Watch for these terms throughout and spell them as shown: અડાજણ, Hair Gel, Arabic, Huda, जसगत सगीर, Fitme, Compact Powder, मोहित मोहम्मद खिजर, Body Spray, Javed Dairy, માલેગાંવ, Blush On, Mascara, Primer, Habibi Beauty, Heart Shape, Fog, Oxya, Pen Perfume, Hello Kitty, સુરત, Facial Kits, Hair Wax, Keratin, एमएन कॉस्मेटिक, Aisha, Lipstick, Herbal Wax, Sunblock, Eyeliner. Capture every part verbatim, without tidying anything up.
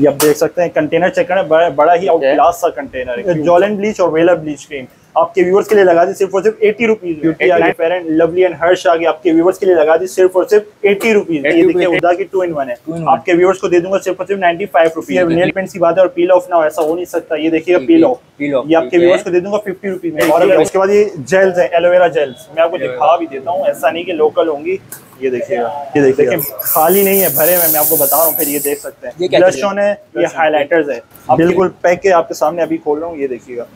ये आप देख सकते हैं कंटेनर चेक करें, बड़ा, बड़ा ही आउटक्लास सा कंटेनर है। जोलन ब्लीच और वेला ब्लीच क्रीम आपके व्यूवर्स के लिए लगा दी सिर्फ और सिर्फ एटी रुपीज में। फेयर एंड लवली एंड हर्ष आगे आपके व्यूवर्स के लिए लगा दी सिर्फ और सिर्फ एटी रुपीज। ये देखिए उदा की टू इन वन है, आपके व्यूवर्स को दे दूंगा सिर्फ और सिर्फ ninety five rupees. Nail paint की बात है और पील ऑफ ना हो, ऐसा हो नहीं सकता। ये देखिएगा पील ऑफ, ये आपके व्यूवर्स को दे दूंगा फिफ्टी रुपीज में। और उसके बाद ये जेल्स है, एलोवेरा जेल्स, मैं आपको दिखा भी देता हूँ, ऐसा नहीं की लोकल होंगी। ये देखिएगा, ये देखिए खाली नहीं है, भरे में, मैं आपको बता रहा हूँ। फिर ये देख सकते हैं ब्लश ऑन है, ये हाइलाइटर्स है, बिल्कुल पैक है आपके सामने, अभी खोल रहा हूँ। ये देखिएगा,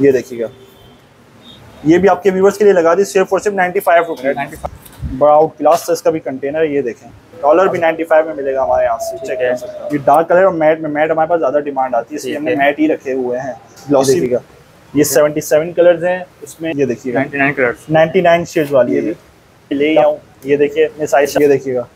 ये देखिएगा, ये भी आपके व्यूवर्स के लिए लगा दी सिर्फ और सिर्फ नाइन्टी फाइव रुपीज। बड़ा आउट क्लास इसका भी कंटेनर है। ये देखें डॉलर भी नाइन्टी फाइव में मिलेगा हमारे यहाँ से, चेक कर सकते हैं। ये डार्क कलर और मैट में, मैट हमारे पास ज्यादा डिमांड आती है इसलिए हमने मैट ही रखे हुए हैं। ग्लॉसी का ये सतहत्तर कलर्स हैं उसमें, ये देखिएगा निन्यानवे कलर्स, निन्यानवे शेड्स वाली है ले आऊँ। ये देखिए मिस आयशा, ये देखिएगा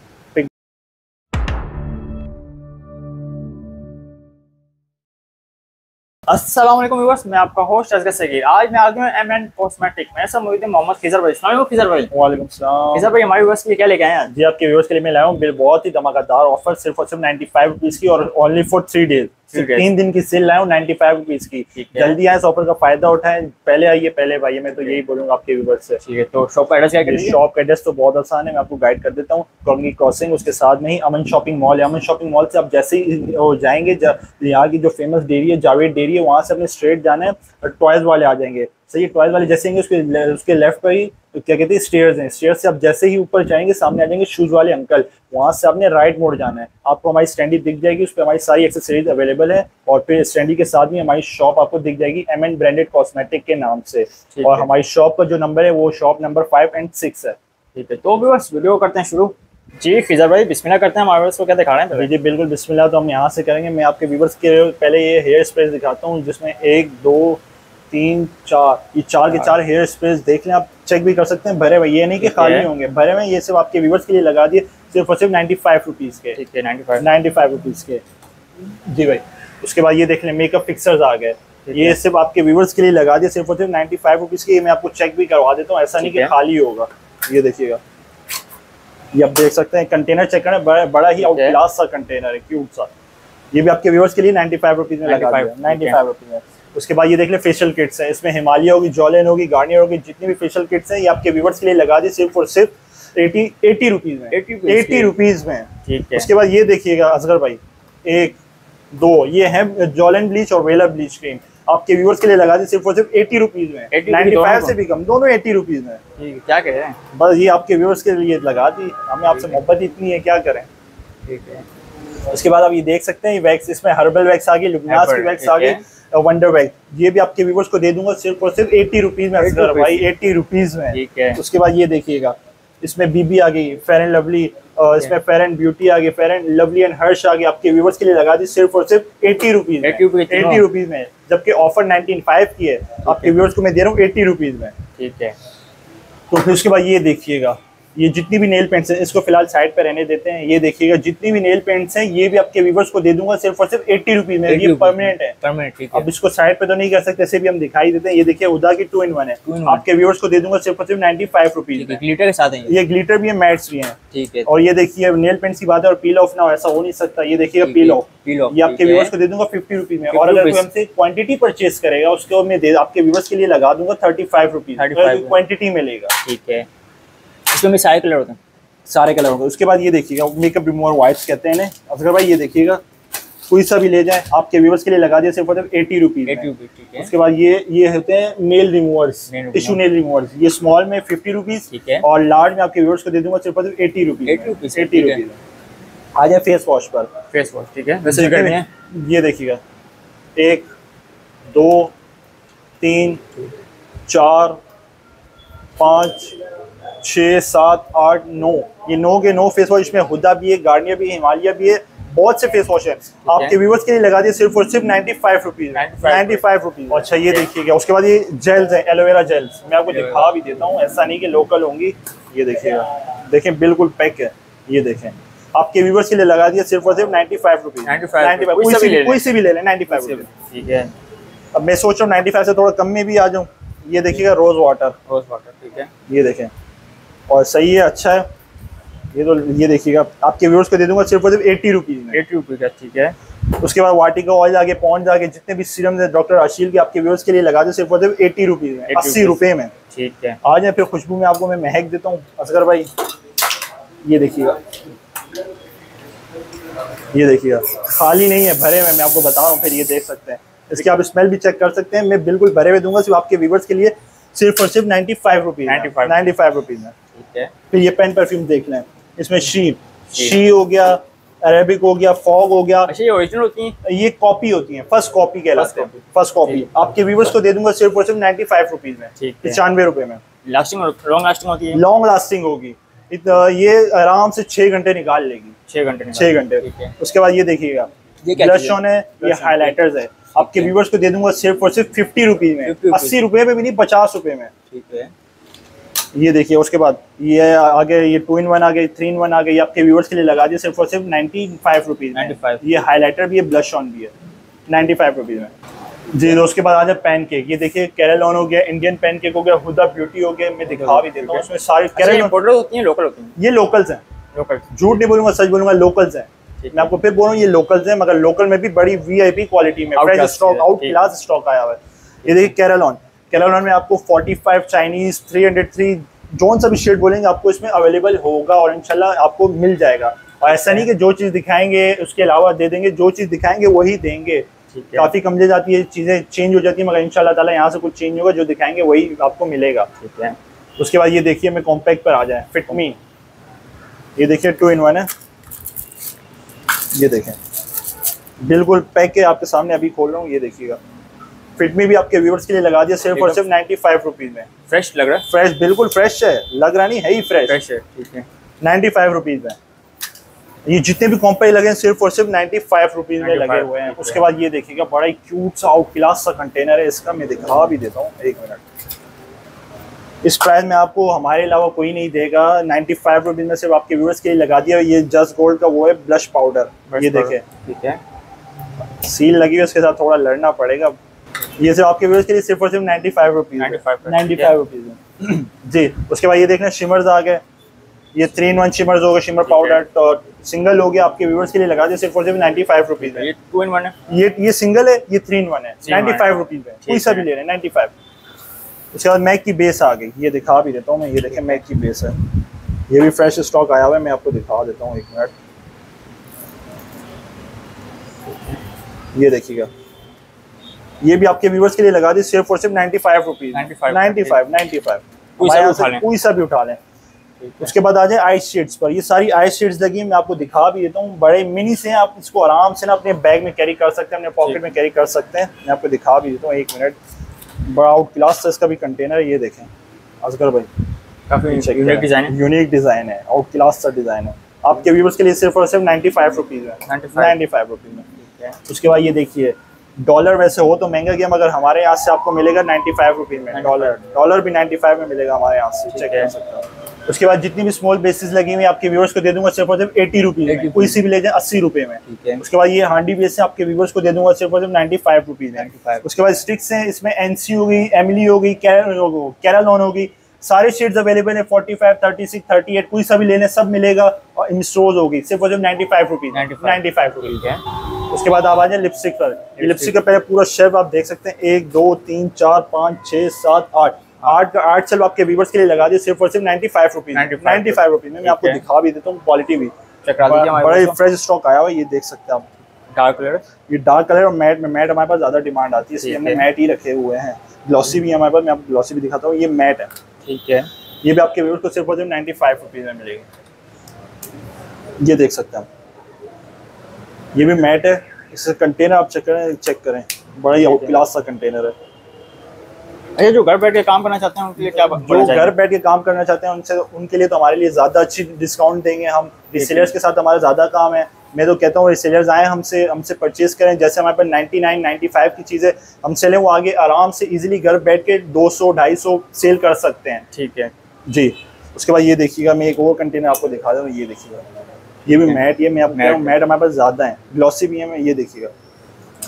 अस्सलाम वालेकुम व्यूअर्स, मैं आपका होस्ट जसगत सगीर। आज मैं आ गया हूं एमएन कॉस्मेटिक में, ऐसा मोहित मोहम्मद खिजर भाई। अस्सलाम वालेकुम खिजर भाई। वालेकुम सलाम खिजर भाई, हमारे व्यूअर्स के लिए क्या लेके आए हैं? जी आपके व्यूअर्स के लिए मैं लाया हूं बहुत ही धमाकेदार ऑफर सिर्फ और सिर्फ नाइन्टी फाइव रुपीस की और ओनली फॉर थ्री डेज। तीन दिन की सेल लाया हूं नाइन्टी फाइव रुपीस की। जल्दी आए, इस ऑफर का फायदा उठाएं, पहले आइए पहले भाई, मैं तो यही बोलूंगा आपके व्यूअर्स से। ठीक है, तो शॉप का एड्रेस क्या करेंगे? शॉप का एड्रेस तो बहुत आसान है, मैं आपको गाइड कर देता हूँ। कोरंगी क्रॉसिंग, उसके साथ में ही अमन शॉपिंग मॉल है। अमन शॉपिंग मॉल से आप जैसे ही जाएंगे, यहाँ की जो फेमस डेयरी है जावेद डेयरी, वहां से अपने स्ट्रेट जाना है और टॉयज वाले आ जाएंगे। सही, टॉयज वाले जैसे ही उसके ले, उसके लेफ्ट पर ही तो क्या कहते हैं स्टेयर्स हैं, स्टेयर से आप जैसे ही ऊपर जाएंगे सामने आ जाएंगे शूज वाले अंकल, वहां से आपने राइट मोड़ जाना है, आपको हमारी स्टैंडी दिख जाएगी, उस पर हमारी सारी एक्सेसरीज अवेलेबल है। और फिर स्टैंडी के साथ में हमारी शॉप आपको दिख जाएगी एमएन ब्रांडेड कॉस्मेटिक के नाम से। और हमारी शॉप का जो नंबर है वो shop number five and six है। ठीक है, तो भी बस वीडियो करते हैं शुरू। जी खिजर भाई, बिस्मिल्लाह करते हैं, हमारे व्यूअर्स को क्या दिखा रहे हैं? जी बिल्कुल, बिस्मिल्लाह तो हम यहाँ से करेंगे। मैं आपके व्यूअर्स के पहले ये हेयर स्प्रेस दिखाता हूँ, जिसमें एक दो तीन चार, ये चार के चार हेयर स्प्रेस देख लें आप, चेक भी कर सकते हैं, भरे हुए, ये नहीं कि खाली होंगे, भरे हुए। ये सब आपके व्यूअर्स के लिए लगा दिए सिर्फ और सिर्फ नाइन्टी फाइव रुपीज़ के। ठीक है, ninety five ninety five rupees के जी भाई। उसके बाद ये देख लें मेकअप फिक्सर्स आ गए, ये सिर्फ आपके व्यूअर्स के लिए लगा दिए सिर्फ और सिर्फ नाइन्टी फाइव रुपीज़ के। मैं आपको चेक भी करवा देता हूँ, ऐसा नहीं कि खाली होगा। ये देखिएगा, ये आप देख सकते हैं कंटेनर चेक करें, बड़ा, बड़ा ही आउटक्लास सा कंटेनर है, क्यूट सा। ये भी आपके व्यूअर्स के लिए नाइन्टी फाइव रुपीज में लगा दिया, नाइन्टी फाइव रुपीज में। उसके बाद ये देख लें फेशियल किट्स हैं, इसमें हिमालय होगी, जॉलेन होगी, गार्नियर होगी, जितनी भी फेशियल किट्स हैं ये आपके व्यूअर्स के लिए लगा दी सिर्फ और सिर्फ एटी एटी रुपीज में, एटी रुपीज में। उसके बाद ये देखिएगा असगर भाई, एक दो ये है जॉलेन ब्लीच और वेला ब्लीच क्रीम, आपके व्यूअर्स के लिए लगा दी सिर्फ और सिर्फ एटी रुपीज में, नाइन्टी फाइव से भी कम, दोनों एटी रुपीज में। क्या कह रहे हैं, बस ये आपके व्यूअर्स के लिए लगा दी, हमें आपसे मोहब्बत इतनी है, क्या करें। ठीक है, उसके बाद आप ये देख सकते हैं वैक्स, इसमें हर्बल वैक्स आ गई, लुबनास की वैक्स आ गई, वंडर वैक्स, ये भी आपके व्यूअर्स को दे दूंगा सिर्फ और सिर्फ एटी रुपीज में भाई, एटी रुपीज में। ठीक है, उसके बाद ये देखिएगा इसमें बीबी आ गई, फेयर एंड लवली, इसमें फेयर एंड ब्यूटी आ गई, फेयर एंड लवली एंड हर्ष आ गई, आपके व्यूवर्स के लिए लगा दी सिर्फ और सिर्फ एटी रुपीज एटी रुपीज में, जबकि ऑफर नाइनटीन फाइव की है, आपके व्यूवर्स को मैं दे रहा हूँ एटी रुपीज में। ठीक है, तो फिर उसके बाद ये देखिएगा, ये जितनी भी नेल पेंट्स हैं इसको फिलहाल साइड पर रहने देते हैं। ये देखिएगा जितनी भी नेल पेंट्स हैं ये भी आपके व्यूवर्स को दे दूंगा सिर्फ और सिर्फ एटी रुपीज में, ये परमानेंट है, परमानेंट। अब इसको साइड पे तो नहीं कर सकते, ऐसे भी हम दिखाई देते हैं। ये देखिए उदा की टू इन वन है, आपके व्यूवर्स को दे दूंगा सिर्फ और सिर्फ नाइन्टी फाइव रुपीज, ग्लिटर के साथ है, ये ग्लिटर भी है, मैट्स भी है। ठीक है, और ये देखिए नेल पेंट्स की बात है और पील ऑफ ना हो, ऐसा हो नहीं सकता। ये देखिएगा पील ऑफ, ये आपके व्यूवर्स को दे दूंगा फिफ्टी रुपीज में। और अगर हमसे क्वांटिटी परचेज करेगा उसको मैं आपके व्यूवर्स के लिए लगा दूंगा थर्टी फाइव रुपीज, क्वांटिटी मिलेगा। ठीक है, इसमें सारे कलर होते हैं, सारे कलर होते हैं। उसके बाद ये देखिएगा मेकअप रिमूवर वाइप्स कहते हैं अफगर भाई, ये देखिएगा कोई सा भी ले जाए आपके व्यूवर्स के लिए लगा दिया सिर्फ मतलब एटी रुपीज एटी रुपीज। ठीक है, उसके बाद ये ये होते हैं nail removers, tissue nail removers, ये स्मॉल में फिफ्टी रुपीज। ठीक है, और लार्ज में आपके व्यूवर्स को दे दूंगा सिर्फ मतलब eighty rupees eighty rupees eighty rupees आ जाए फेस वॉश पर, फेस वॉश। ठीक है, ये देखिएगा एक दो तीन चार पाँच छः सात आठ नौ, ये नौ के नौ फेस वॉश, इसमें हुदा भी है, गार्नियर भी है, हिमालय भी है, बहुत से फेस वॉश है। आपके व्यूवर्स के लिए लगा दिए सिर्फ और सिर्फ ninety five rupees ninety five rupees. अच्छा ये देखिएगा, उसके बाद ये जेल्स है, एलोवेरा जेल्स, मैं आपको दिखा भी देता हूँ, ऐसा नहीं कि लोकल होंगी। ये देखिएगा, देखें बिल्कुल पैक है, ये देखें आपके व्यूवर्स के लिए लगा दिया सिर्फ और सिर्फ नाइन्टी फाइव रुपीज कोई से भी ले लें नाइन्टी फाइव रुपीज। ठीक है, अब मैं सोच रहा हूँ नाइन्टी फाइव से थोड़ा कम में भी आ जाऊँ। ये देखिएगा रोज वाटर, रोज वाटर। ठीक है, ये देखें और सही है, अच्छा है। ये तो ये देखिएगा, आपके व्यूअर्स को दे दूंगा सिर्फ और सिर्फ एट्टी रुपीज़ में। एट्टी रुपीज़ का, ठीक है। उसके बाद वाटिका ऑयल आगे, पॉन्ड्स आगे, जितने भी सीरम है डॉक्टर आशील के आपके व्यूअर्स के लिए लगा दो सिर्फ और सिर्फ एट्टी रुपीज़ में, अस्सी रुपये में, ठीक है। आज या फिर खुशबू में आपको मैं महक देता हूँ असगर भाई, ये देखिएगा, ये देखिएगा, खाली नहीं है, भरे हुए, मैं आपको बता रहा हूँ। फिर ये देख सकते हैं, इसके आप स्मेल भी चेक कर सकते हैं। मैं बिल्कुल भरे हुए दूंगा सिर्फ आपके व्यूअर्स के लिए सिर्फ और सिर्फ ninety five rupees ninety five rupees में, ठीक है। फिर ये पेन परफ्यूम देख लें, इसमें शी शी हो गया, अरेबिक हो गया, फॉग हो गया। अच्छा, ये ओरिजिनल होती हैं? ये कॉपी होती हैं, फर्स्ट कॉपी कहलाते हैं, फर्स्ट कॉपी। आपके व्यूअर्स को दे दूंगा सिर्फ और सिर्फ नाइन्टी फाइव रुपीज में, पचानवे रुपए में। लास्टिंग लॉन्ग लास्टिंग होती है, लॉन्ग लास्टिंग होगी, ये आराम से छह घंटे निकाल लेगी, छह घंटे छह घंटे। उसके बाद ये देखिएगा, ये ब्लश ऑन है, ये हाइलाइटर्स है, आपके व्यूवर्स को दे दूंगा सिर्फ और सिर्फ फिफ्टी रुपीज में, अस्सी रुपए में भी नहीं, पचास रुपए में, ठीक है। ये देखिए, उसके बाद ये आगे, ये टू इन वन आ गए, थ्री इन वन आ गई, आपके व्यूवर्स के लिए लगा दिए सिर्फ और सिर्फ नाइन्टी फाइव रुपीज में। ये हाईलाइटर भी है, ब्लश ऑन भी है, नाइन्टी फाइव रुपीज में जी। तो उसके बाद आ जाए पैन केक, ये देखिए केरल ऑन हो गया, इंडियन पैन केक हो गया, हुदा ब्यूटी हो गया, मैं दिखा भी देता हूँ। उसमें सारी केरल इंपोर्टेड होती है, लोकल होती है, ये लोकल्स हैं, लोकल, झूठ नहीं बोलूंगा, सच बोलूंगा, लोकल्स हैं। मैं आपको फिर बोल रहा हूँ, ये लोकल्स हैं, मगर लोकल में भी बड़ी वीआईपी क्वालिटी में, fresh stock, out class stock आया हुआ है। ये देखिए केरल ऑन, केरल ऑन में आपको forty five chinese three hundred three जोन सा भी शेड बोलेंगे आपको इसमें अवेलेबल होगा और इंशाल्लाह आपको मिल जाएगा। और ऐसा नहीं कि जो चीज़ दिखाएंगे उसके अलावा दे देंगे, जो चीज़ दिखाएंगे वही देंगे। काफ़ी कम ले जाती है, चीज़ें चेंज हो जाती है, मगर इंशाल्लाह ताला यहाँ से कुछ चेंज होगा, जो दिखाएंगे वही आपको मिलेगा, ठीक है। उसके बाद ये देखिए, मैं कॉम्पैक्ट पर आ जाए, फिटमी, ये देखिए टू इन वन है, ये देखें बिल्कुल पैक के आपके सामने अभी खोल रहा हूँ, ये देखिएगा। फिटमी भी आपके व्यूअर्स के लिए लगा दिया सिर्फ और सिर्फ नाइन्टी फाइव रुपीज़ में। फ्रेश लग रहा है, फ्रेश बिल्कुल फ्रेश है, लग रहा नहीं है ही, फ्रेश फ्रेश है, ठीक है, नाइन्टी फाइव रुपीज़ में। ये जितने भी कॉम्पैक्ट लगे हैं सिर्फ और सिर्फ नाइन्टी फाइव रुपीज़ में लगे हुए हैं। उसके बाद ये देखिएगा, बड़ा ही क्यूट सा आउट क्लास सा कंटेनर है, इसका मैं दिखा भी देता हूँ, एक मिनट। इस प्राइस में आपको हमारे अलावा कोई नहीं देगा, नाइन्टी फाइव रुपीज़ में सिर्फ आपके व्यूअर्स के लिए लगा दिया। ये जस्ट गोल्ड का वो है ब्लश पाउडर, ये देखें, ठीक है, सील लगी हुई, उसके साथ थोड़ा लड़ना पड़ेगा। ये सिर्फ आपके व्यूअर्स के लिए सिर्फ और सिर्फ ninety five rupees ninety five rupees में जी। उसके बाद ये देखना शिमर्स आ गए, ये थ्री इन वन शिमर्स हो गए, शिमर पाउडर तो सिंगल हो गया, आपके व्यूअर्स के लिए लगा दिया सिर्फ और सिर्फ नाइन्टी फाइव रुपीज में। ये टू इन वन है, ये ये सिंगल है, ये थ्री इन वन है, नाइन्टी फाइव रुपीज में, कोई सा भी ले रहे हैं, नाइन्टी फाइव। उसके बाद मैक की बेस आ गई, ये दिखा भी देता हूँ मैं, ये देखें मैक की बेस है, ये भी फ्रेश स्टॉक आया हुआ है, मैं आपको दिखा देता हूँ, एक मिनट। ये देखिएगा, ये भी आपके व्यूअर्स के लिए लगा दी सिर्फ और सिर्फ ninety five rupees ninety five ninety five कोई सा भी उठा लें। उसके बाद आ जाए आई शेड्स पर, ये सारी आई शेड्स लगी, मैं आपको दिखा भी देता हूँ, बड़े मिनी से हैं, आप इसको आराम से ना अपने बैग में कैरी कर सकते हैं, अपने पॉकेट में कैरी कर सकते हैं, मैं आपको दिखा भी देता हूँ, एक मिनट। बड़ा आउट क्लास का इसका भी कंटेनर, ये देखें असगर भाई, काफ़ी यूनिक डिज़ाइन है, आउट क्लास का डिज़ाइन है, आपके व्यूअर्स के लिए सिर्फ और सिर्फ नाइन्टी फाइव रुपीज़ में नाइन्टी फाइव रुपीज़ में। उसके बाद ये देखिए, डॉलर वैसे हो तो महंगा गया, मगर हमारे यहाँ से आपको मिलेगा नाइन्टी फाइव रुपीज़ में, डॉलर डॉलर भी नाइन्टी फाइव में मिलेगा हमारे यहाँ से, चेक कर सकते हैं। उसके बाद जितनी भी स्मॉल बेसिस लगी हुई आपके व्यूअर्स को दे दूंगा सिर्फ और सिर्फ एटी रुपीज़ में, कोई सी भी ले जाए अस्सी रुपये में, ठीक है। उसके बाद ये हांडी बेस है, आपके व्यूअर्स को दे दूंगा सिर्फ और सिर्फ नाइन्टी फाइव रुपीज़ में। उसके बाद स्टिक्स हैं, इसमें एनसी होगी, एमिली होगी, कैरल होगी, कैरल ऑन होगी, सारे शेड्स अवेलेबल है, forty five thirty six thirty eight कोई सा भी लेने सब मिलेगा। और इंस्टोज होगी सिर्फ और सिर्फ ninety five rupees ninety five rupees है। उसके बाद आप आ जाए लिपस्टिक पर, लिपस्टिक का पहले पूरा शेल्फ आप देख सकते हैं, एक दो तीन चार पाँच छः सात आठ आठ का आठ सेल्फ आपके व्यूवर्स के लिए लगा दिए सिर्फ और सिर्फ ninety five rupees ninety five rupees में। मैं आपको दिखा भी देता हूँ, क्वालिटी भी बड़ा फ्रेश स्टॉक आया हुआ है, ये देख सकते हैं आप। डार्क कलर, ये डार्क कलर और मैट में, मैट हमारे पास ज़्यादा डिमांड आती है इसलिए हमने मैट ही रखे हुए हैं। ग्लॉसी भी हमारे पास, मैं आपको ग्लॉसी भी दिखाता हूँ, ये मैट है, ठीक है। ये भी आपके व्यूवर्स को सिर्फ और सिर्फ नाइन्टी फाइव रुपीज में मिलेगी, ये देख सकते हैं आप। ये भी मैट है, इसका कंटेनर आप चेक करें चेक करें बड़ा ही आउट क्लास सा कंटेनर है। अरे जो घर बैठ के काम करना चाहते हैं उनके लिए क्या, जो घर बैठ के काम करना चाहते हैं उनसे उनके लिए तो हमारे लिए ज़्यादा अच्छी डिस्काउंट देंगे हम, रिसेलर्स के साथ हमारा ज़्यादा काम है। मैं तो कहता हूँ रिसेलर्स आएँ, हमसे हमसे परचेज़ करें, जैसे हमारे पास नाइन्टी नाइन नाइन्टी फाइव की चीज़ें हमसे लें, वो आगे आराम से इजीली घर बैठ के दो सौ ढाई सौ सेल कर सकते हैं, ठीक है जी। उसके बाद ये देखिएगा, मैं एक और कंटेनर आपको दिखा दूँ, ये देखिएगा, ये भी मैट, ये मैं आप मैट हमारे पास ज़्यादा है, ग्लॉसी भी है। ये देखिएगा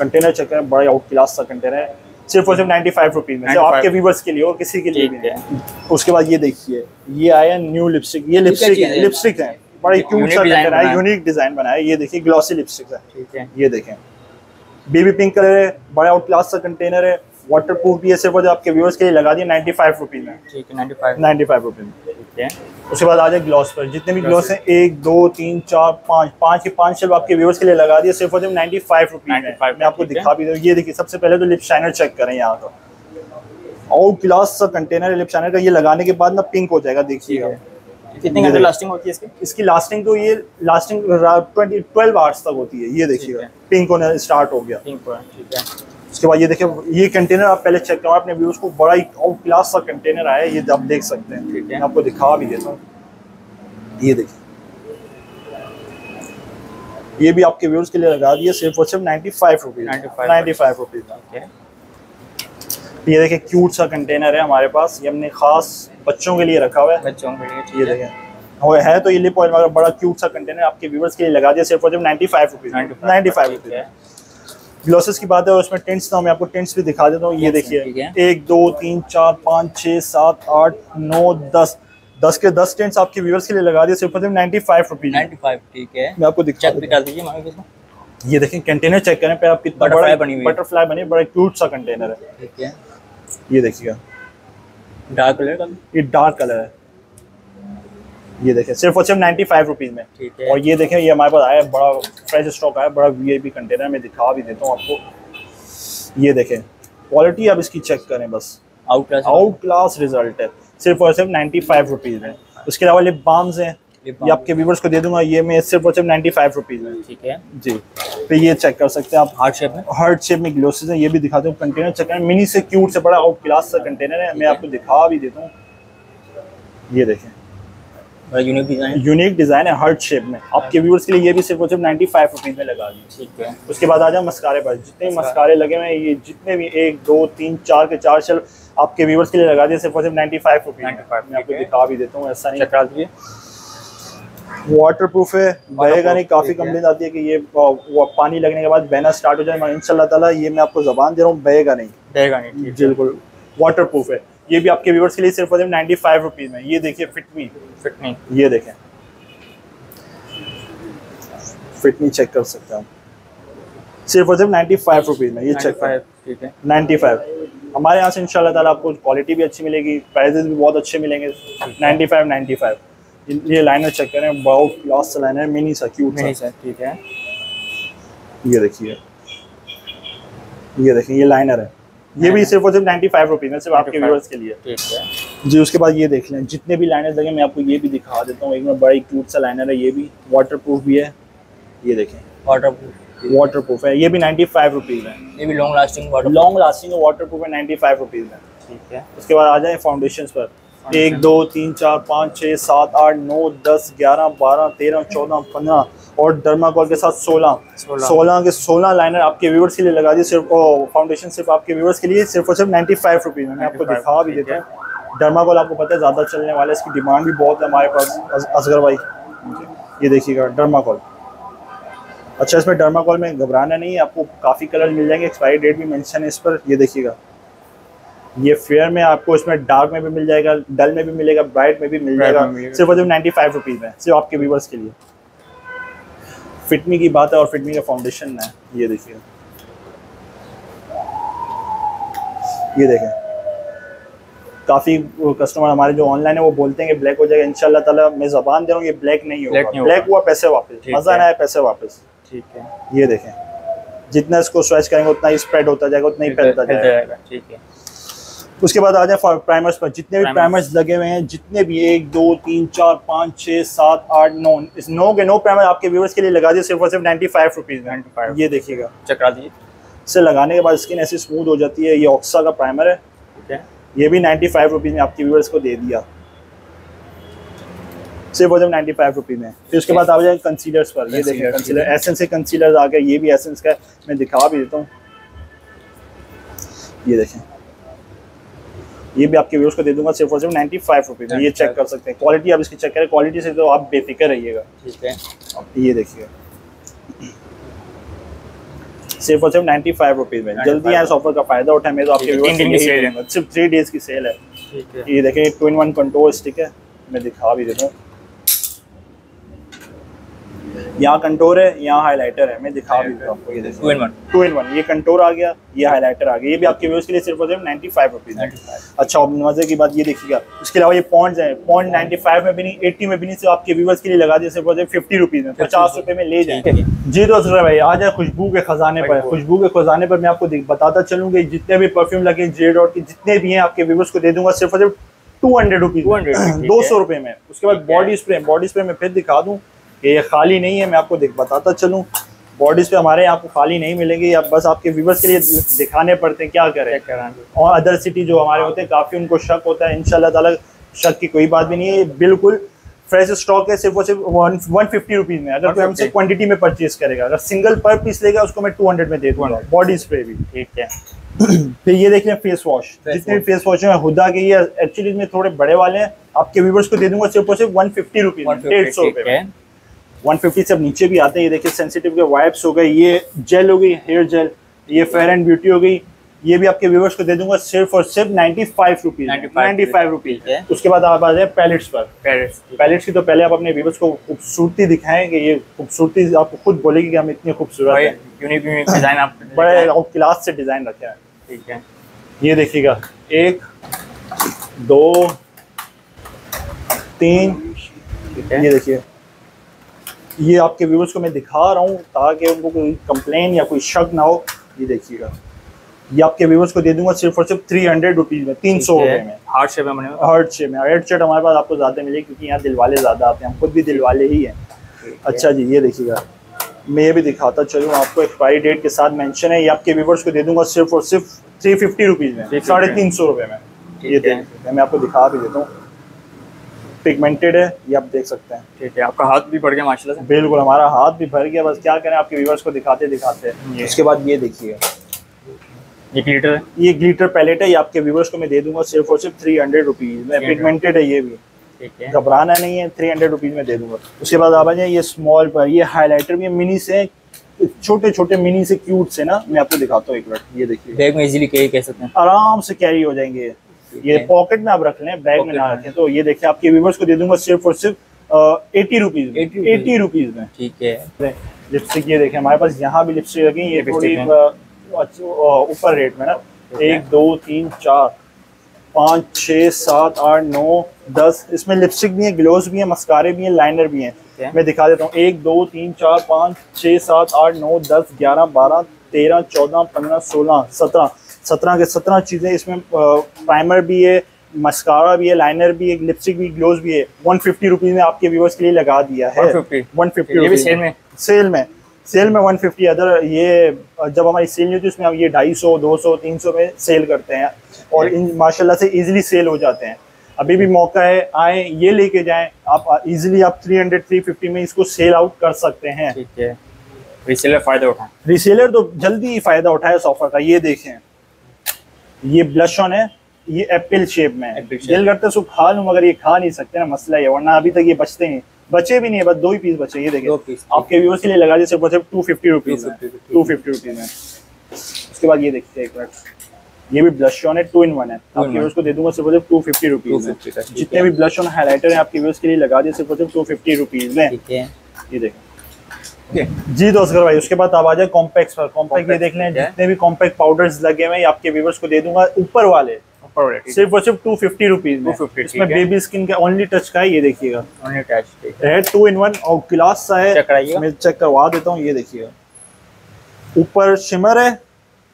कंटेनर चेक करें, बड़ा आउट क्लास सा कंटेनर है, सिर्फ और सिर्फ नाइन्टी फाइव रुपीज़ में, आपके व्यूवर्स के लिए और किसी के लिए भी नहीं है। उसके बाद ये देखिए, ये आया न्यू लिपस्टिक, ये लिपस्टिक है, लिपस्टिक है बड़ा क्यूट सा कलर है, यूनिक डिजाइन बनाया है। ये देखिए ग्लॉसी लिपस्टिक है, ठीक है। ये देखें बेबी पिंक कलर है, बड़ा आउट क्लास सा कंटेनर है, वाटर प्रूफ भी है। सिर्फ आपके व्यूअर्स के लिए लगा दिया नाइन्टी फाइव रुपीज में, ठीक है, ninety five ninety five rupees में, ठीक है। उसके बाद आ जाए ग्लॉस पर, जितने भी ग्लॉस हैं एक दो तीन चार पाँच पाँच ही पाँच सिर्फ आपके व्यूअर्स के लिए लगा दिया सिर्फ नाइन्टी फाइव रुपीज में। मैं आपको दिखा भी दूँ, ये देखिए सबसे पहले तो लिप शाइनर चेक करें, यहाँ तो आउट क्लास सा कंटेनर है लिप शाइनर का। ये लगाने के बाद ना पिंक हो जाएगा, देखिए कितनी घंटे लास्टिंग होती है इसकी? इसकी लास्टिंग तो ये लास्टिंग ट्वेल्व आवर्स तक होती है। ये देखिए पिंक होना स्टार्ट हो गया, पिंक हो, ठीक है। उसके बाद ये देखिए ये कंटेनर आप पहले चेक करो अपने व्यूअर्स को, बड़ा ही आउट क्लास सा कंटेनर आया है, ये आप देख सकते हैं, ठीक है। मैं आपको दिखा भी देता हूँ, ये देखिए ये भी आपके व्यूअर्स के लिए लगा दिया सिर्फ और सिर्फ ninety five rupees ninety five rupees का। ये देखिए क्यूट सा कंटेनर है हमारे पास, ये हमने खास बच्चों के लिए रखा हुआ है, बच्चों के लिए, ठीक है। ये देखें है तो ये लिप ऑयल मगर बड़ा क्यूट सा कंटेनर आपके व्यूअर्स के लिए लगा दिया सिर्फ और सिर्फ ninety five rupees ninety five rupees glosses की बात है। और उसमें टिंट्स ना मैं आपको टिंट्स भी दिखा देता हूँ, ये देखिए एक दो तीन चार पाँच छः सात आठ नौ दस दस के दस टिंट्स आपके व्यूअर्स के लिए लगा दिया सिर्फ और सिर्फ ninety five rupees ninety five ठीक है। मैं आपको दिखा दीजिए, ये देखें कंटेनर चेक करें आप कितना बड़ा बटरफ्लाई बनी, बड़ा क्यूट सा कंटेनर है, ठीक है। ये देखिएगा डार्क कलर का, ये डार्क कलर है, ये देखें सिर्फ और सिर्फ नाइन्टी फाइव रुपीज में, ठीक है। और ये देखें ये हमारे पास आया है, बड़ा फ्रेश स्टॉक आया, बड़ा वीआईपी कंटेनर, मैं दिखा भी देता हूँ आपको। ये देखें क्वालिटी आप इसकी चेक करें, बस आउट आउट क्लास रिजल्ट है सिर्फ और सिर्फ नाइन्टी फाइव रुपीज में। उसके अलावा लिप बाम्स हैं, ये आपके व्यूवर्स को दे दूंगा, ये मैं सिर्फ और सिर्फ नाइन्टी फाइव रुपीज में, ठीक है जी। तो ये चेक कर सकते हैं आप, हार्ट शेप में हार्ट शेप में ग्लोसेस हैं, ये भी दिखाते हैं। कंटेनर चेक करें, मिनी से क्यूट से बड़ा आउट क्लास सा कंटेनर है, मैं आपको दिखा भी देता हूँ। ये देखें यूनिक डिजाइन यूनिक डिजाइन है हार्ट शेप में, आपके व्यूअर्स के लिए ये भी सिर्फ और सिर्फ नाइन्टी फाइव रुपीज में लगा दी, ठीक है। उसके बाद आ जाए मस्कारे पर, जितने मस्कारे लगे हुए हैं ये जितने भी एक दो तीन चार के चार शेल आपके व्यूअर्स के लिए लगा दिए सिर्फ और सिर्फ नाइन्टी फाइव रुपीज में। आपको दिखा भी देता हूँ, ऐसा नहीं चेक करा दीजिए। वाटर प्रूफ है, बहेगा नहीं। काफ़ी कंप्लेन आती है कि ये पानी लगने के बाद बहना स्टार्ट हो जाए, मगर इंशाल्लाह ताला ये मैं आपको जबान दे रहा हूँ बहेगा नहीं, बहेगा नहीं, बिल्कुल वाटर प्रूफ है। ये भी आपके व्यूअर्स के लिए सिर्फ और नाइन्टी फाइव रुपीज़ में। ये देखिए फिटमी फिटमी ये देखें फिटमी चेक कर सकते हैं आप सिर्फ और सिर्फ नाइन्टी फाइव रुपीज़ में। ये चेक फाइव ठीक है नाइन्टी फाइव हमारे यहाँ से इंशाल्लाह ताला आपको क्वालिटी भी अच्छी मिलेगी, प्राइजेज भी बहुत अच्छे मिलेंगे। नाइन्टी फाइव नाइन्टी फाइव ये लाइनर चेक करें, बहुत क्लास लाइनर मिनी सा क्यूट सा, ठीक है। ये देखिए ये देखिए ये लाइनर है, ये भी सिर्फ और सिर्फ नाइन्टी फाइव रुपीज में सिर्फ आपके व्यूअर्स के लिए, ठीक है जी। उसके बाद ये देख लें जितने भी लाइनर लगे मैं आपको ये भी दिखा देता हूँ। एक में बड़ा क्यूट सा लाइनर है, ये भी वाटर प्रूफ भी है, ये देखें वाटर प्रूफ वाटर प्रूफ है, ये भी नाइन्टी फाइव रुपीज़ है। ये भी long lasting long lasting water proof है, नाइन्टी फाइव रुपीज़ में, ठीक है। उसके बाद आ जाए फाउंडेशन पर, एक दो तीन चार पाँच छः सात आठ नौ दस ग्यारह बारह तेरह चौदह पंद्रह और डर्माकोल के साथ सोलह सोलह के सोलह लाइनर आपके व्यूअर्स के लिए लगा दिए सिर्फ ओ, फाउंडेशन सिर्फ आपके व्यूअर्स के लिए सिर्फ और सिर्फ नाइन्टी फाइव रुपीज़ में। मैं आपको दिखा भी देता हूँ। डर्माकोल आपको पता है ज़्यादा चलने वाला है, इसकी डिमांड भी बहुत है हमारे पास असगर भाई। ये देखिएगा डर्माकोल, अच्छा इसमें डर्माकोल में घबराना नहीं है, आपको काफ़ी कलर मिल जाएंगे, एक्सपायरी डेट भी मेंशन है इस पर। ये देखिएगा ये फेयर में आपको इसमें डार्क में भी मिल जाएगा, डल में भी मिलेगा, ब्राइट में भी मिल जाएगा, सिर्फ और सिर्फ नाइन्टी फाइव रुपीज़ में सिर्फ आपके व्यूवर्स के लिए। फिटमी की बात है और फिटमी का फाउंडेशन है, ये देखिए ये देखें काफ़ी कस्टमर हमारे जो ऑनलाइन है वो बोलते हैं कि ब्लैक हो जाएगा, इंशाल्लाह ताला मैं ज़बान दे रहा हूँ ये ब्लैक नहीं होगा। ब्लैक हुआ पैसे वापस, मज़ा ना आया पैसे वापस, ठीक है। ये देखें जितना इसको स्ट्रेच करेंगे उतना ही स्प्रेड होता जाएगा, उतना ही फैलता जाएगा, ठीक है। उसके बाद आ जाए प्राइमर्स पर, जितने भी प्राइमर्स लगे हुए हैं, जितने भी एक दो तीन चार पाँच छः सात आठ नौ इस नौ के नौ प्राइमर आपके व्यूअर्स के लिए लगा दिए सिर्फ और सिर्फ नाइन्टी फाइव रुपीज़ में। ये देखिएगा चकरा दीजिए, इसे लगाने के बाद स्किन ऐसी स्मूथ हो जाती है। ये ऑक्सा का प्राइमर है, ठीक है। ये भी नाइन्टी फाइव रुपीज़ में आपके व्यूअर्स को दे दिया सिर्फ और सिर्फ नाइन्टी फाइव रुपीज़ में। फिर उसके बाद आ जाए कंसीलर्स पर, ये देखिए कंसीलर एसेंस से कंसीलर आ गए, ये भी एसेंस का मैं दिखा भी देता हूँ। ये देखें ये भी आपके व्यूअर्स को दे दूंगा सिर्फ और सिर्फ नाइन्टी फाइव रुपीज़ में। ये चेक कर सकते हैं, क्वालिटी आप इसकी चेक करें, क्वालिटी से तो आप बेफिक्र रहिएगा, ठीक है। ये देखिए सिर्फ और सिर्फ नाइन्टी फाइव रुपीज़ में। जल्दी आए इस ऑफर का फायदा उठाएं, मैं तो आपके व्यूअर्स सिर्फ थ्री डेज की सेल है, ठीक है। ये देखिए two in one control stick है, मैं दिखा भी देता हूँ। यहाँ कंटोर है, यहाँ हाईलाइटर है। मैं दिखा भी दूंगा आपको, ये देखो two in one, two in one. ये कंटोर आ गया, ये हाईलाइटर आ गया। ये भी आपके व्यूज के लिए सिर्फ और सिर्फ नाइन्टी फाइव रुपीज। अच्छा मजे की बात ये देखिएगा, उसके अलावा ये पॉइंट्स हैं, पॉइंट नाइन्टी फाइव में भी नहीं, एट्टी में भी नहीं, सिर्फ आपके व्यूवर्स के लिए लगा दिया सिर्फ और सिर्फ फिफ्टी रुपीज में, पचास रुपए में ले जाए जी। तो असर भाई आ जाए खुशबू के खजाने पर। खुशबू के खजाने पर मैं आपको बताता चलूंगा, जितने भी परफ्यूम लगे जे डॉट के जितने भी हैं आपके व्यूवर्स को दे दूंगा सिर्फ और सिर्फ टू हंड्रेड रुपीज, दो सौ रुपए में। उसके बाद बॉडी स्प्रे, बॉडी स्प्रे में फिर दिखा दूँ, ये खाली नहीं है, मैं आपको दिख बताता चलूँ। बॉडीज पे हमारे यहाँ आपको खाली नहीं मिलेंगे, आप बस आपके व्यूवर्स के लिए दिखाने पड़ते हैं, क्या करें कराएंगे। और अदर सिटी जो हमारे होते हैं काफ़ी उनको शक होता है, इंशाल्लाह ताला शक की कोई बात भी नहीं है। ये बिल्कुल फ्रेश स्टॉक है, सिर्फ और सिर्फ वन फिफ्टी रुपीज़ में। अगर कोई हमसे क्वान्टिटी में परचेज करेगा, अगर सिंगल पर पीस लेगा उसको मैं टू हंड्रेड में दे दूँगा। बॉडी स्प्रे भी ठीक है। फिर ये देखिए फेस वॉश, जितने भी फेस वॉश हैं हुदा के, ये एक्चुअली में थोड़े बड़े वाले हैं, आपके व्यूवर्स को दे दूंगा सिर्फ और सिर्फ वन फिफ्टी रुपीज डेढ़ सौ रुपये वन फिफ्टी से अब नीचे भी आते हैं। ये देखिए सेंसिटिव के वाइप्स हो गए, ये जेल हो गई हेयर जेल, ये फेयर एंड ब्यूटी हो गई, ये भी आपके व्यूवर्स को दे दूंगा सिर्फ और सिर्फ ninety five rupees, ninety five rupees. उसके बाद आप आ जाए पैलेट्स पर। पैलेट्स पैलेट्स की तो पहले आप अपने व्यूवर्स को खूबसूरती दिखाएं कि ये खूबसूरती आपको खुद बोलेगी कि हम इतनी खूबसूरत है। यूनिक यूनिक डिजाइन आप बड़े क्लास से डिजाइन रखे हैं, ठीक है। ये देखिएगा एक दो तीन, ये देखिए ये आपके व्यूवर्स को मैं दिखा रहा हूँ ताकि उनको कोई कंप्लेन या कोई शक ना हो। ये देखिएगा ये आपके व्यूवर्स को दे दूंगा सिर्फ और सिर्फ थ्री हंड्रेड रुपीज में, तीन सौ रुपये में। हार्ट शेप में, हार्ट शेप में रेड शेड हमारे पास आपको ज़्यादा मिले क्योंकि यहाँ दिलवाले ज़्यादा आते हैं, हम खुद भी दिलवाले ही हैं। अच्छा जी ये देखिएगा, मैं ये भी दिखाता चलूँ आपको, एक्सपायरी डेट के साथ मेंशन है। ये आपके व्यूवर्स को दे दूंगा सिर्फ और सिर्फ थ्री फिफ्टी रुपीज़ में, साढ़े तीन सौ रुपये में। ये देखिए मैं आपको दिखा भी देता हूँ, पिगमेंटेड है ये आप देख सकते हैं, ठीक है। आपका हाथ भी भर गया माशाल्लाह से, बिल्कुल हमारा हाथ भी भर गया, बस क्या करें आपके व्यूवर्स को दिखाते दिखाते। उसके बाद ये देखिए ये ग्लिटर है, ये ग्लिटर पैलेट है, ये आपके व्यूवर्स को मैं दे दूंगा सिर्फ और सिर्फ थ्री हंड्रेड रुपीज में, पिगमेंटेड है ये भी, ठीक है, घबराना नहीं है, थ्री हंड्रेड रुपीज में दे दूंगा। उसके बाद आप आ जाए ये स्मॉल पर, ये हाईलाइटर भी मिनी से, छोटे छोटे मिनी से क्यूट से ना, मैं आपको दिखाता हूँ एक मिनट। ये देखिए बैग में इजीली कैरी कर सकते हैं, आराम से कैरी हो जाएंगे, ये पॉकेट में आप रख लें, बैग में ना रखें। तो ये देखिए आपके व्यूवर्स को दे दूंगा सिर्फ और सिर्फ एटी रुपीज एटी रुपीज में, ठीक है। लिपस्टिक ये देखें हमारे पास यहाँ भी लिपस्टिक रखें, ये थोड़ी ऊपर रेट में ना, एक दो तीन चार पाँच छः सात आठ नौ दस, इसमें लिपस्टिक भी है, ग्लोज भी है, मस्कारे भी हैं, लाइनर भी हैं। मैं दिखा देता हूँ, एक दो तीन चार पाँच छः सात आठ नौ दस ग्यारह बारह तेरह चौदह पंद्रह सोलह सत्रह, सत्रह के सत्रह चीज़ें। इसमें प्राइमर भी है, मस्कारा भी है, लाइनर भी है, लिपस्टिक भी, ग्लोज भी है। वन फिफ्टी रुपीज़ में आपके व्यूवर्स के लिए लगा दिया है, वन फिफ्टी रुपीज़ सेल में, सेल में सेल में वन फिफ्टी। अदर ये जब हमारी सेल नहीं होती उसमें हम ये ढाई सौ दो सौ तीन सौ में सेल करते हैं और इन माशाल्लाह से इजीली सेल हो जाते हैं। अभी भी मौका है, आए ये लेके जाएं आप, इजीली आप थ्री हंड्रेड थ्री फिफ्टी में इसको सेल आउट कर सकते हैं, ठीक है। रीसेलर फ़ायदा उठाएं, रीसेलर तो जल्दी ही फ़ायदा उठाए इस ऑफर का। ये देखें ये ब्लश ऑन है, ये एप्पल शेप में है, दिल करते उसको खा लूँ मगर ये खा नहीं सकते ना, मसला ये, वरना अभी तक ये बचते हैं, बचे भी नहीं है, बस दो ही पीस बचे। ये देखिए आपके व्यूअर्स के लिए लगा दिए सिर्फ और सिर्फ two fifty rupees two fifty rupees में। उसके बाद ये देखिए एक मिनट, ये भी ब्लश ऑन है, टू इन वन है, आपके व्यूअर्स को दे दूंगा सिर्फ और सिर्फ टू फिफ्टी रुपीज में। जितने भी ब्लश ऑन हाईलाइटर है आपके व्यूअर्स के लिए लगा दिए सिर्फ और सिर्फ टू फिफ्टी रुपीज में, ठीक है। ये देखिए जी दोस्त भाई, उसके बाद आप आ जाए कॉम्पैक्ट पर। कॉम्पैक्ट ये देख लें, जितने भी कॉम्पैक्ट पाउडर्स लगे हुए हैं आपके व्यूअर्स को दे दूंगा ऊपर वाले सिर्फ और सिर्फ टू फिफ्टी रुपीज में। इसमें बेबी स्किन का ओनली टच का है, ये देखिएगा ओनली टच है, टू इन वन और क्लास सा है, मैं चेक करवा देता हूँ। ये देखिएगा ऊपर शिमर है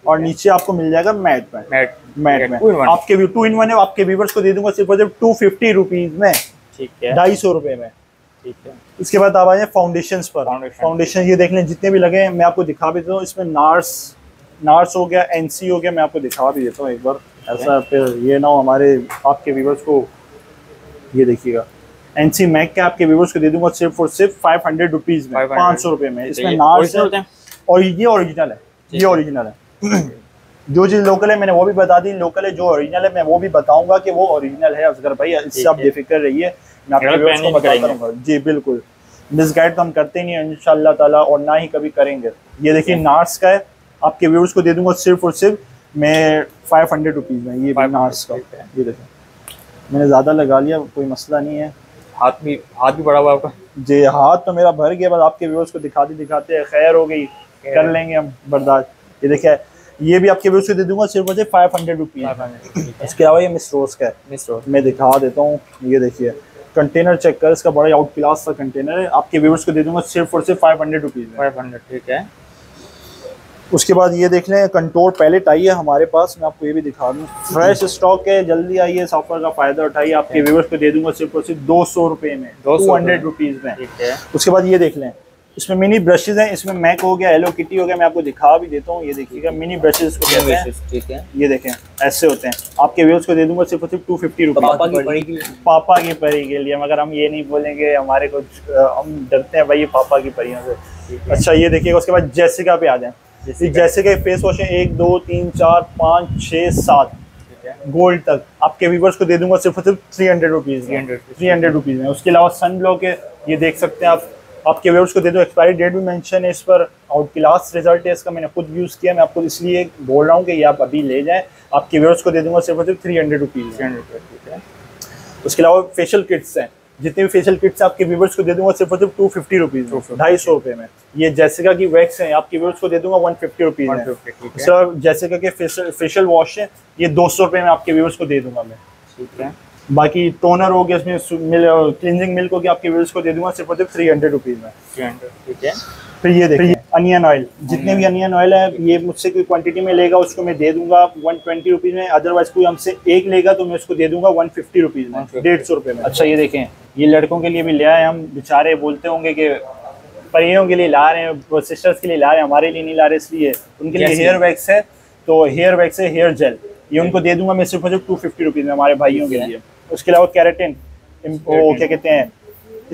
और नीचे आपको मिल जाएगा मैट में, मैट मैट में आपके टू इन वन है, आपके व्यूवर्स को दे दूंगा सिर्फ और सिर्फ टू फिफ्टी रुपीज में, ठीक है, ढाई सौ रुपए में, ठीक है। इसके बाद आप आ जाए फाउंडेशन पर। फाउंडेशन ये देख लें जितने भी लगे हैं मैं आपको दिखा भी देता हूँ। इसमें नार्स नार्स हो गया, एनसी हो गया, मैं आपको दिखा भी देता हूँ एक बार, ऐसा फिर ये ना हो हमारे आपके व्यूवर्स को। ये देखिएगा एनसी मैक के आपके व्यूवर्स को दे दूंगा सिर्फ और सिर्फ फाइव हंड्रेड रुपीज में, पाँच सौ रुपये में। इसमें नार्स है और ये ओरिजिनल है, ये ओरिजिनल है। जो चीज़ लोकल है मैंने वो भी बता दी, लोकल है, जो ओरिजिनल है मैं वो भी बताऊंगा कि वो ओरिजिनल है। असगर भाई इससे आप बेफिक्र रहिए, मैं आपके व्यूवर्स को बताता रहूँगा जी, बिल्कुल मिसगाइड तो हम करते नहीं हैं इंशाल्लाह ताला और ना ही कभी करेंगे। ये देखिए नार्स का है, आपके व्यूवर्स को दे दूंगा सिर्फ और सिर्फ मैं फाइव हंड्रेड रुपीज़ में, ये नार्स का। ये देखिए मैंने ज़्यादा लगा लिया, कोई मसला नहीं है। हाथ भी हाथ भी बड़ा हुआ आपका? जी हाथ तो मेरा भर गया, बस आपके व्यूअर्स को दिखाते दिखाते खैर हो गई, कर लेंगे हम बर्दाश्त। ये देखिए ये भी आपके व्यूअर्स को दे दूंगा सिर्फ मुझे फाइव हंड्रेड रुपीज। इसके अलावा ये मिस रोज का है, मिस रोज मैं दिखा देता हूँ। ये देखिए कंटेनर चेक कर, इसका बड़ा आउट क्लास का कंटेनर है, आपके व्यूअर्स को दे दूंगा सिर्फ और सिर्फ five hundred rupees five hundred ठीक है। उसके बाद ये देख लें कंटोर पैलेट आई है हमारे पास, मैं आपको ये भी दिखा दूँ, फ्रेश स्टॉक है, जल्दी आइए, सॉफर का फायदा उठाइए। आपके व्यूवर्स को दे दूंगा सिर्फ और सिर्फ दो सौ रुपये में, दो हंड्रेड रुपीज़ में। उसके बाद ये देख लें इसमें मिनी ब्रशेज हैं, इसमें मैक हो गया, हेलो किटी हो गया, मैं आपको दिखा भी देता हूँ। ये देखिएगा मिनी ब्रशेज को कहते हैं, ठीक है। ये देखें ऐसे होते हैं, आपके व्यूवर्स को दे दूंगा सिर्फ और सिर्फ टू फिफ्टी रुपीज़ पापा की परी के लिए, मगर हम ये नहीं बोलेंगे, हमारे को हम डरते हैं भाई ये पापा की परियों से। अच्छा ये देखिएगा उसके बाद जेसिका पे आ जाए, जैसे कि फेस वॉश है एक दो तीन चार पाँच छः सात गोल्ड तक, आपके व्यूवर्स को दे दूंगा सिर्फ सिर्फ three hundred rupees three hundred rupees में। उसके अलावा सन ब्लॉक है, ये देख सकते हैं आप, आपके व्यूवर्स को दे दूँ, एक्सपायरी डेट भी मेंशन है इस पर, आउट क्लास रिजल्ट है इसका, मैंने खुद यूज़ किया, मैं आपको इसलिए बोल रहा हूँ कि ये आप अभी ले जाएँ। आपके व्यूवर्स को दे दूँगा सिर्फ सिर्फ थ्री हंड्रेड रुपीज़ ठीक है। उसके अलावा फेशियल किट्स हैं, जितने भी फेशियल किट्स आपके व्यूवर्स को दे दूंगा सिर्फ और सिर्फ टू फिफ्टी रुपीज़ ढाई सौ रुपये में। ये जैसिका की वैक्स है, आपके व्यूवर्स को दे दूंगा वन फिफ्टी रुपीज़ में। सर जैसिका के फेशियल वॉश है, ये दो सौ रुपये में आपके व्यूवर्स को दे दूंगा मैं ठीक है। बाकी टोनर हो गया, इसमें क्लिनजिंग मिल्क हो गया, आपके व्यूवर्स को दे दूंगा सिर्फ और सिर्फ थ्री हंड्रेड रुपीज़ में थ्री हंड्रेड ठीक है। फिर ये देखिए अनियन ऑयल, जितने भी अनियन ऑयल है ये मुझसे कोई क्वांटिटी में लेगा उसको मैं दे दूंगा वन ट्वेंटी रुपीज़ में, अदरवाइज कोई हमसे एक लेगा तो मैं उसको दे दूंगा वन फिफ्टी रुपीज़ में डेढ़ सौ रुपये में। अच्छा ये देखें ये लड़कों के लिए भी ले आए हम, बेचारे बोलते होंगे कि परियों के लिए ला रहे हैं, सिस्टर्स के लिए ला रहे हैं, हमारे लिए नहीं ला रहे, इसलिए उनके लिए हेयर वैक्स है, तो हेयर वैक्स है हेयर जेल, ये उनको दे दूंगा मैं सिर्फ और सिर्फ टू फिफ्टी रुपीज़ में हमारे भाइयों के लिए। उसके अलावा कैरेटिन वो क्या कहते हैं,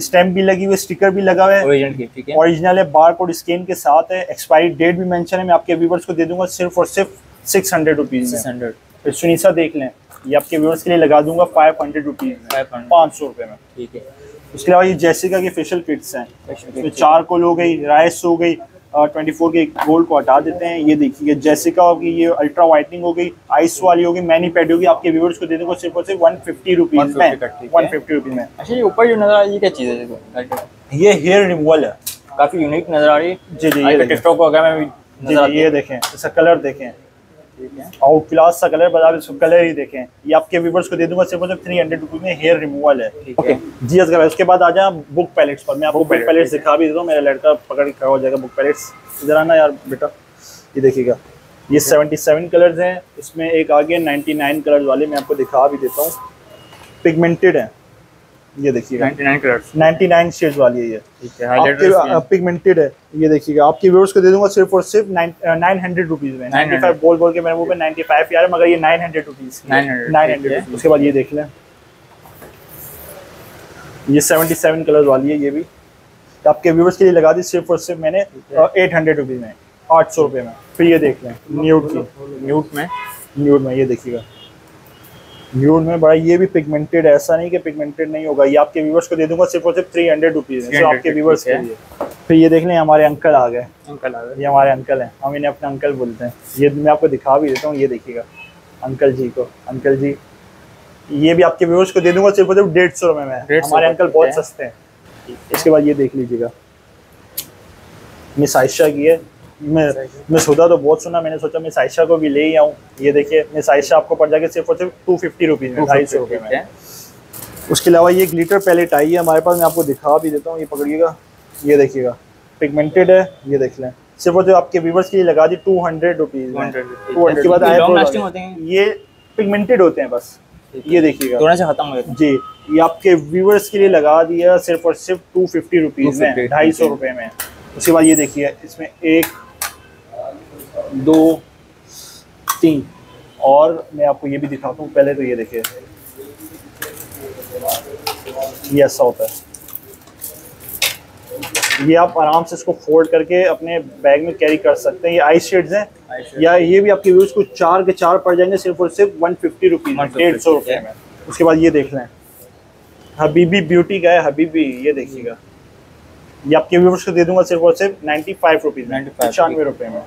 स्टैम्प भी लगी हुई, स्टिकर भी लगा हुआ है, ओरिजिनल है, बार कोड स्कैन के साथ है, एक्सपायरी डेट भी मेंशन है, मैं आपके व्यूवर्स को दे दूंगा सिर्फ और सिर्फ सिक्स हंड्रेड रुपीज़ हंड्रेड। फिर सुनीसा देख लें, ये आपके व्यूवर्स के लिए लगा दूंगा फाइव हंड्रेड रुपीज़ में पाँच सौ रुपये में ठीक है। उसके अलावा ये जैसिका के फेशियल किट्स हैं, चारकोल हो गई, राइस हो गई, ट्वेंटी फोर के गोल्ड को हटा देते हैं। ये देखिए जैसिका होगी, ये अल्ट्रा वाइटनिंग हो गई, आइस वाली होगी, मैनी पैड होगी, आपके व्यूवर्स को दे दूंगा सिर्फ और सिर्फ वन फिफ्टी रुपीज़ में वन फिफ्टी रुपीज़ में। अच्छा ये ऊपर जो नजर आ रही है क्या चीज़ है? ये हेयर रिमूवल है, काफ़ी यूनिक नजर आ रही है। जी जी टिकटॉक वगैरह में जी, ये देखें इसका कलर देखें आउट क्लास सा कलर, बता इसको कलर ही देखें। ये आपके व्यूवर्स को दे दूंगा सिर्फ सिर्फ थ्री हंड्रेड रुपीज़ में, हेयर रिमूवल है ठीक है जी। अगर उसके बाद आ जाए बुक पैलेट्स पर, मैं आपको बुक पैलेट्स दिखा भी देता हूँ, मेरा लड़का पकड़ के खड़ा हो जाएगा। बुक पैलेट्स इधर आना यार बेटा, ये देखिएगा ये सेवेंटी सेवन कलर्स हैं, इसमें एक आगे नाइन्टी नाइन कलर्स वाले, मैं आपको दिखा भी देता हूँ, पिगमेंटेड हैं। ये देखिएगा नाइन्टी नाइन शेड्स वाली है ये ठीक है, आपके पिगमेंटेड है। ये देखिएगा आपके व्यूअर्स को दे दूंगा सिर्फ और सिर्फ नाइन हंड्रेड रुपीज़ में, नाइन्टी फाइव बोल बोल के मेरे मुँह पे नाइन्टी फाइव यार, मगर ये nine hundred rupees nine hundred. उसके बाद ये देख लें ये सेवेंटी सेवन कलर वाली है, ये भी आपके व्यूअर्स के लिए लगा दी सिर्फ और सिर्फ मैंने एट हंड्रेड रुपीज़ में आठ सौ रुपये में। फिर ये देख लें न्यूड की, न्यूड में न्यूड में ये देखिएगा न्यूड में बड़ा, ये भी पिगमेंटेड है, ऐसा नहीं कि पिगमेंटेड नहीं होगा, ये आपके व्यूवर्स को दे दूंगा सिर्फ और सिर्फ थ्री हंड्रेड रुपीज़ में आपके व्यूवर्स के लिए। फिर ये देख लें हमारे अंकल आ गए, अंकल आ गए, ये हमारे अंकल हैं, हम इन्हें अपने अंकल बोलते हैं, ये मैं आपको दिखा भी देता हूँ। ये देखिएगा अंकल जी को, अंकल जी ये भी आपके व्यूवर्स को दे दूंगा सिर्फ और सिर्फ डेढ़ सौ रुपये में, हमारे अंकल बहुत सस्ते हैं। इसके बाद ये देख लीजिएगा मिस आयशा की है, मैं मिस हुदा तो बहुत सुना, मैंने सोचा मिस आयशा को भी ले ही आऊँ। ये देखिए मिस आयशा आपको पड़ जाएगा सिर्फ और सिर्फ टू फिफ्टी रुपीज़ में ढाई सौ रुपये में। उसके अलावा ये ग्लिटर पैलेट आई है हमारे पास, मैं आपको दिखा भी देता हूँ, ये पकड़िएगा, ये देखिएगा पिगमेंटेड है, ये देख लें सिर्फ और जो आपके व्यूवर्स के लिए लगा दी two hundred rupees two hundred के बाद आए, ये पिगमेंटेड होते हैं बस, ये देखिएगा थोड़ा सा खत्म हो जाता है जी। ये आपके व्यूवर्स के लिए लगा दिया सिर्फ और सिर्फ टू फिफ्टी रुपीज़ में ढाई सौ रुपये में। उसके बाद ये देखिए इसमें एक दो तीन और मैं आपको ये भी दिखाता हूँ, पहले तो ये देखिए ये ऐसा होता है, ये आप आराम से इसको फोल्ड करके अपने बैग में कैरी कर सकते हैं। ये आई शेड्स हैं या ये भी आपके व्यूज को चार के चार पड़ जाएंगे सिर्फ और सिर्फ वन फिफ्टी रुपीज़ डेढ़ सौ रुपये में। उसके बाद ये देख लें हबीबी ब्यूटी का है, हबीबी ये देखिएगा ये आपके व्यूवर्स को दे दूंगा सिर्फ और सिर्फ ninety five rupees ninety five पचानवे रुपये में।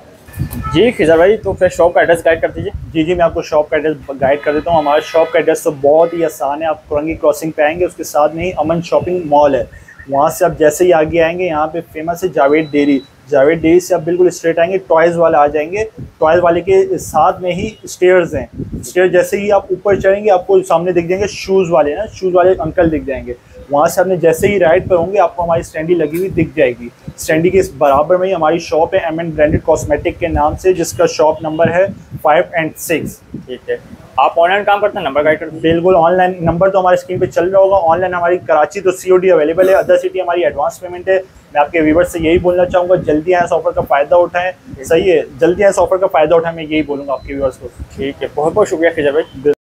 जी खिज़र भाई, तो फिर शॉप का एड्रेस गाइड कर दीजिए। जी जी मैं आपको शॉप का एड्रेस गाइड कर देता हूँ। हमारा शॉप का एड्रेस तो बहुत ही आसान है, आप कोरंगी क्रॉसिंग पे आएंगे, उसके साथ में ही अमन शॉपिंग मॉल है, वहाँ से आप जैसे ही आगे आएंगे यहाँ पे फेमस है जावेद डेयरी। जावेद डेयरी से आप बिल्कुल स्ट्रेट आएंगे, टॉयज़ वाला आ जाएंगे, टॉयज़ वाले के साथ में ही स्टेयर्स हैं। स्टेयर जैसे ही आप ऊपर चढ़ेंगे आपको सामने दिख जाएंगे शूज़ वाले, ना शूज़ वाले अंकल दिख जाएंगे। वहाँ से आपने जैसे ही राइट पर होंगे आपको हमारी स्टैंडी लगी हुई दिख जाएगी। स्टैंडी के इस बराबर में ही हमारी शॉप है एमएन ब्रांडेड कॉस्मेटिक के नाम से, जिसका शॉप नंबर है फाइव एंड सिक्स। ठीक है, आप ऑनलाइन काम करते हैं, नंबर गाइड करते हैं? बिल्कुल, ऑनलाइन नंबर तो हमारे स्क्रीन पे चल रहा होगा। ऑनलाइन हमारी कराची तो सीओडी अवेलेबल है, अदर सिटी हमारी एडवांस पेमेंट है। मैं आपके व्यूवर्स से यही बोलना चाहूँगा, जल्दी आए, इस ऑफर का फ़ायदा उठाएं। सही है, जल्दी आए, इस ऑफर का फ़ायदा उठाएं, मैं यही बोलूँगा आपके व्यूवर्स को। ठीक है, बहुत बहुत शुक्रिया खिज़र भाई।